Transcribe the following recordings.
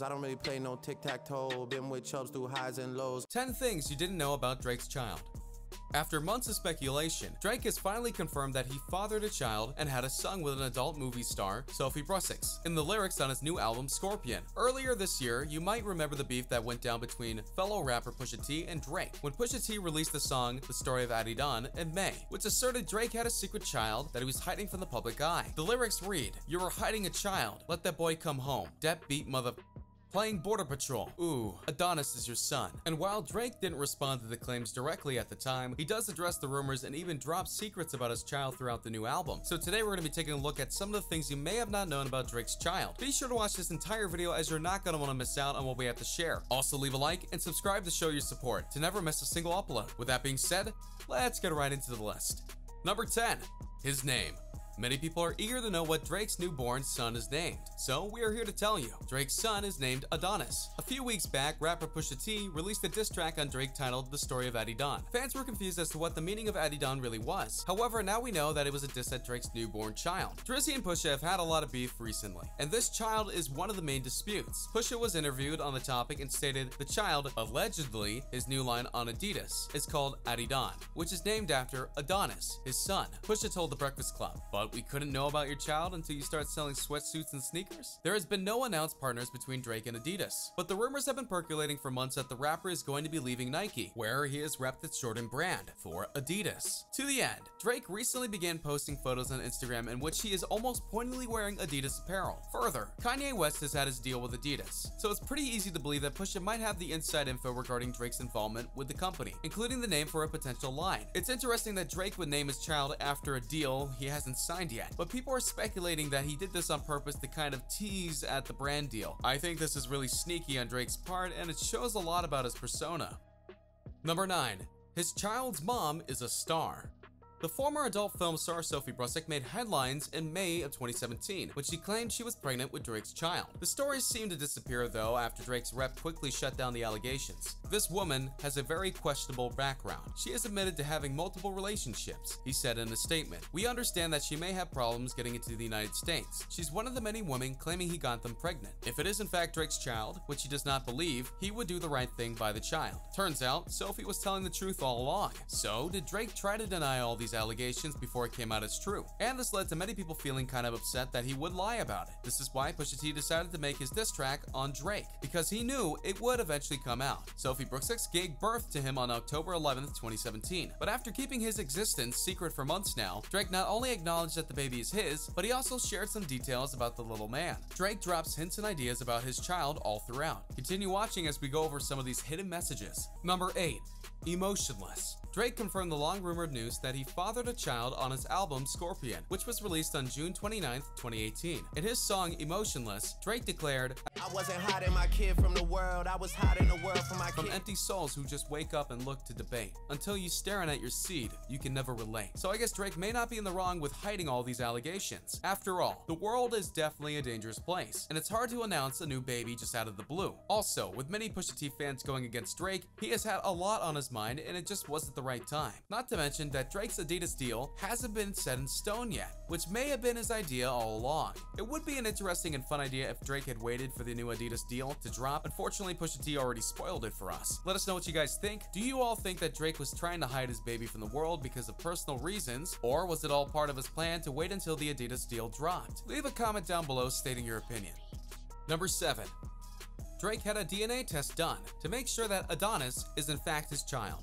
I don't really play no tic-tac-toe, been with chubs through highs and lows. 10 things you didn't know about Drake's child. After months of speculation, Drake has finally confirmed that he fathered a child and had a son with an adult movie star, Sophie Brussaux, in the lyrics on his new album, Scorpion. Earlier this year, you might remember the beef that went down between fellow rapper Pusha T and Drake when Pusha T released the song, The Story of Adidon, in May, which asserted Drake had a secret child that he was hiding from the public eye. The lyrics read, "You were hiding a child, let that boy come home, deadbeat mother... playing Border Patrol. Ooh, Adonis is your son." And while Drake didn't respond to the claims directly at the time, he does address the rumors and even drops secrets about his child throughout the new album. So today we're going to be taking a look at some of the things you may have not known about Drake's child. Be sure to watch this entire video as you're not going to want to miss out on what we have to share. Also leave a like and subscribe to show your support to never miss a single upload. With that being said, let's get right into the list. Number 10, his name. Many people are eager to know what Drake's newborn son is named, so we are here to tell you. Drake's son is named Adonis. A few weeks back, rapper Pusha T released a diss track on Drake titled The Story of Adidon. Fans were confused as to what the meaning of Adidon really was. However, now we know that it was a diss at Drake's newborn child. Drizzy and Pusha have had a lot of beef recently, and this child is one of the main disputes. Pusha was interviewed on the topic and stated the child, allegedly, his new line on Adidas, is called Adidon, which is named after Adonis, his son. Pusha told The Breakfast Club, "But we couldn't know about your child until you start selling sweatsuits and sneakers." There has been no announced partners between Drake and Adidas, but the rumors have been percolating for months that the rapper is going to be leaving Nike, where he has repped its Jordan brand, for Adidas. To the end, Drake recently began posting photos on Instagram in which he is almost pointedly wearing Adidas apparel. Further, Kanye West has had his deal with Adidas, so it's pretty easy to believe that Pusha might have the inside info regarding Drake's involvement with the company, including the name for a potential line. It's interesting that Drake would name his child after a deal he hasn't signed yet, but people are speculating that he did this on purpose to kind of tease at the brand deal. I think this is really sneaky on Drake's part, and it shows a lot about his persona. Number 9. His child's mom is a star. The former adult film star Sophie Brussaux made headlines in May of 2017 when she claimed she was pregnant with Drake's child. The stories seemed to disappear, though, after Drake's rep quickly shut down the allegations. This woman has a very questionable background. She has admitted to having multiple relationships, he said in a statement. "We understand that she may have problems getting into the United States. She's one of the many women claiming he got them pregnant. If it is in fact Drake's child, which he does not believe, he would do the right thing by the child." Turns out, Sophie was telling the truth all along. So, did Drake try to deny all these allegations before it came out as true? And this led to many people feeling kind of upset that he would lie about it. This is why Pusha T decided to make his diss track on Drake, because he knew it would eventually come out. Sophie Brussaux gave birth to him on October 11th, 2017. But after keeping his existence secret for months now, Drake not only acknowledged that the baby is his, but he also shared some details about the little man. Drake drops hints and ideas about his child all throughout. Continue watching as we go over some of these hidden messages. Number 8. Emotionless. Drake confirmed the long-rumored news that he fathered a child on his album Scorpion, which was released on June 29, 2018. In his song Emotionless, Drake declared, "I wasn't hiding my kid from the world, I was hiding the world from my kid. From empty souls who just wake up and look to debate. Until you staring at your seed, you can never relate." So I guess Drake may not be in the wrong with hiding all these allegations. After all, the world is definitely a dangerous place, and it's hard to announce a new baby just out of the blue. Also, with many Pusha T fans going against Drake, he has had a lot on his mind, and it just wasn't the right time. Not to mention that Drake's Adidas deal hasn't been set in stone yet, which may have been his idea all along. It would be an interesting and fun idea if Drake had waited for the new Adidas deal to drop. Unfortunately, Pusha T already spoiled it for us. Let us know what you guys think. Do you all think that Drake was trying to hide his baby from the world because of personal reasons, or was it all part of his plan to wait until the Adidas deal dropped? Leave a comment down below stating your opinion. Number 7. Drake had a DNA test done to make sure that Adonis is in fact his child.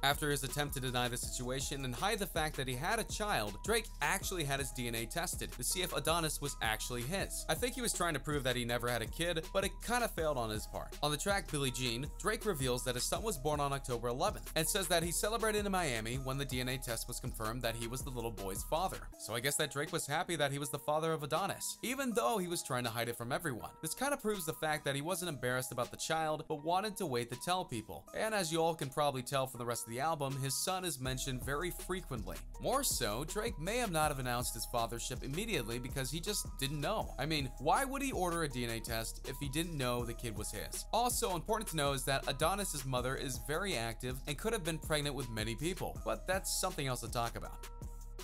After his attempt to deny the situation and hide the fact that he had a child, Drake actually had his DNA tested to see if Adonis was actually his. I think he was trying to prove that he never had a kid, but it kind of failed on his part. On the track Billie Jean, Drake reveals that his son was born on October 11th and says that he celebrated in Miami when the DNA test was confirmed that he was the little boy's father. So I guess that Drake was happy that he was the father of Adonis, even though he was trying to hide it from everyone. This kind of proves the fact that he wasn't embarrassed about the child, but wanted to wait to tell people. And as you all can probably tell from the rest of the album, his son is mentioned very frequently. More so, Drake may have not have announced his fathership immediately because he just didn't know. I mean, why would he order a DNA test if he didn't know the kid was his? Also, important to know is that Adonis's mother is very active and could have been pregnant with many people, but that's something else to talk about.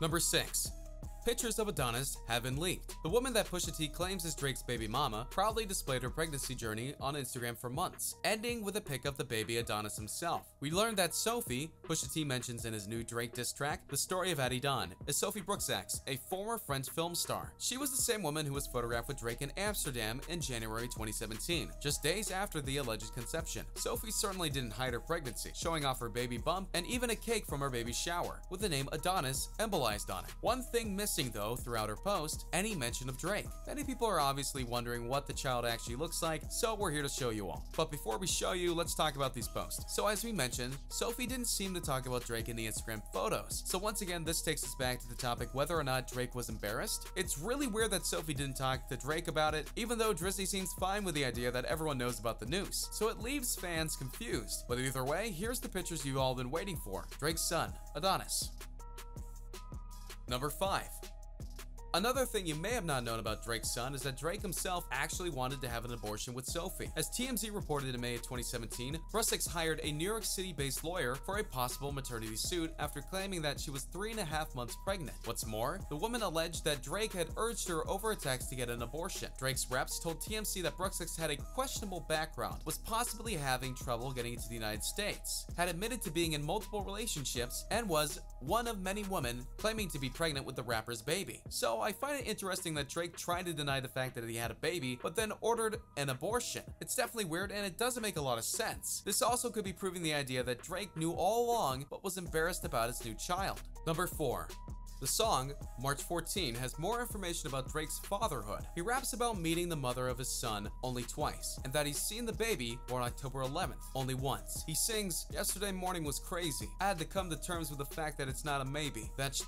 Number 6. Pictures of Adonis have been leaked. The woman that Pusha T claims is Drake's baby mama proudly displayed her pregnancy journey on Instagram for months, ending with a pic of the baby Adonis himself. We learned that Sophie, Pusha T mentions in his new Drake diss track, The Story of Adidon, is Sophie Brussaux, a former French film star. She was the same woman who was photographed with Drake in Amsterdam in January 2017, just days after the alleged conception. Sophie certainly didn't hide her pregnancy, showing off her baby bump and even a cake from her baby shower with the name Adonis emblazoned on it. One thing missing though throughout her post, any mention of Drake. Many people are obviously wondering what the child actually looks like, so we're here to show you all. But before we show you, let's talk about these posts. So as we mentioned, Sophie didn't seem to talk about Drake in the Instagram photos. So once again, this takes us back to the topic whether or not Drake was embarrassed. It's really weird that Sophie didn't talk to Drake about it, even though Drizzy seems fine with the idea that everyone knows about the news. So it leaves fans confused. But either way, here's the pictures you've all been waiting for. Drake's son, Adonis. Number 5. Another thing you may have not known about Drake's son is that Drake himself actually wanted to have an abortion with Sophie. As TMZ reported in May of 2017, Brussaux hired a New York City-based lawyer for a possible maternity suit after claiming that she was 3.5 months pregnant. What's more, the woman alleged that Drake had urged her over a text to get an abortion. Drake's reps told TMZ that Brussaux had a questionable background, was possibly having trouble getting into the United States, had admitted to being in multiple relationships, and was one of many women claiming to be pregnant with the rapper's baby. So I find it interesting that Drake tried to deny the fact that he had a baby, but then ordered an abortion. It's definitely weird, and it doesn't make a lot of sense. This also could be proving the idea that Drake knew all along, but was embarrassed about his new child. Number 4. The song, March 14, has more information about Drake's fatherhood. He raps about meeting the mother of his son only twice, and that he's seen the baby born October 11th only once. He sings, "Yesterday morning was crazy. I had to come to terms with the fact that it's not a maybe. That's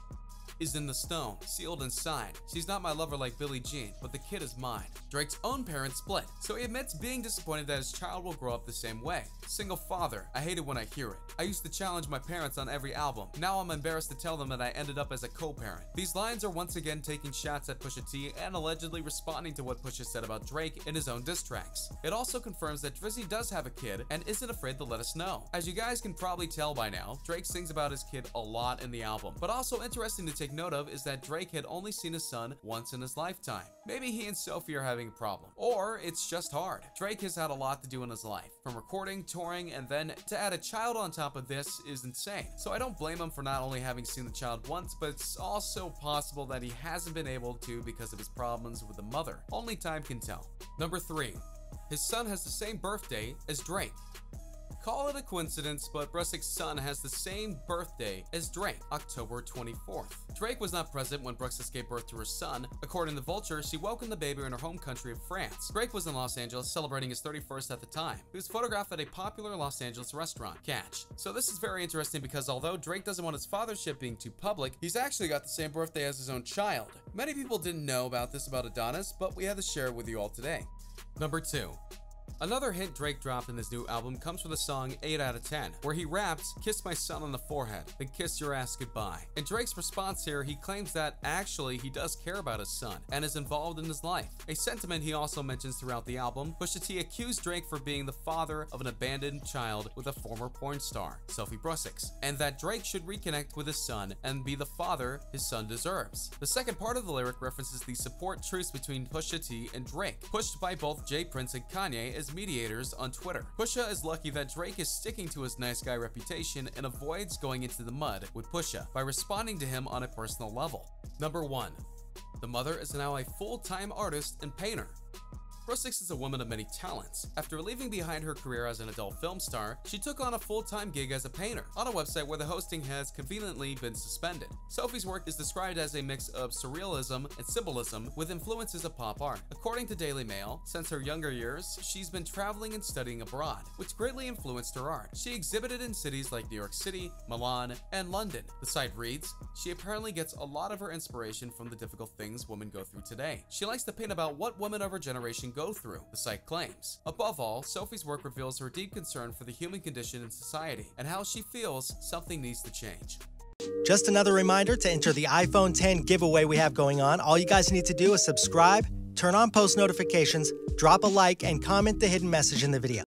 is in the stone, sealed and signed. She's not my lover like Billie Jean, but the kid is mine." Drake's own parents split, so he admits being disappointed that his child will grow up the same way. "Single father, I hate it when I hear it. I used to challenge my parents on every album. Now I'm embarrassed to tell them that I ended up as a co-parent." These lines are once again taking shots at Pusha T and allegedly responding to what Pusha said about Drake in his own diss tracks. It also confirms that Drizzy does have a kid and isn't afraid to let us know. As you guys can probably tell by now, Drake sings about his kid a lot in the album, but also interesting to take note of is that Drake had only seen his son once in his lifetime. Maybe he and Sophie are having a problem, or it's just hard. Drake has had a lot to do in his life, from recording, touring, and then to add a child on top of this is insane. So I don't blame him for not only having seen the child once, but it's also possible that he hasn't been able to because of his problems with the mother. Only time can tell. Number 3. His son has the same birthday as Drake. Call it a coincidence, but Brussaux's son has the same birthday as Drake, October 24th. Drake was not present when Brussaux gave birth to her son. According to Vulture, she welcomed the baby in her home country of France. Drake was in Los Angeles celebrating his 31st at the time. He was photographed at a popular Los Angeles restaurant, Catch. So this is very interesting because although Drake doesn't want his fathership being too public, he's actually got the same birthday as his own child. Many people didn't know about this about Adonis, but we had to share it with you all today. Number 2. Another hint Drake dropped in his new album comes from the song 8 out of 10, where he raps, "Kiss my son on the forehead, then kiss your ass goodbye." In Drake's response here, he claims that actually he does care about his son and is involved in his life, a sentiment he also mentions throughout the album. Pusha T accused Drake for being the father of an abandoned child with a former porn star, Sophie Brussaux, and that Drake should reconnect with his son and be the father his son deserves. The second part of the lyric references the support truce between Pusha T and Drake, pushed by both J Prince and Kanye as mediators on Twitter. Pusha is lucky that Drake is sticking to his nice guy reputation and avoids going into the mud with Pusha by responding to him on a personal level. Number 1. The mother is now a full-time artist and painter. Brussaux is a woman of many talents. After leaving behind her career as an adult film star, she took on a full-time gig as a painter on a website where the hosting has conveniently been suspended. Sophie's work is described as a mix of surrealism and symbolism with influences of pop art. According to Daily Mail, since her younger years, she's been traveling and studying abroad, which greatly influenced her art. She exhibited in cities like New York City, Milan, and London. The site reads, "She apparently gets a lot of her inspiration from the difficult things women go through today. She likes to paint about what women of her generation go through," the site claims. Above all, Sophie's work reveals her deep concern for the human condition in society and how she feels something needs to change. Just another reminder to enter the iPhone 10 giveaway we have going on. All you guys need to do is subscribe, turn on post notifications, drop a like, and comment the hidden message in the video.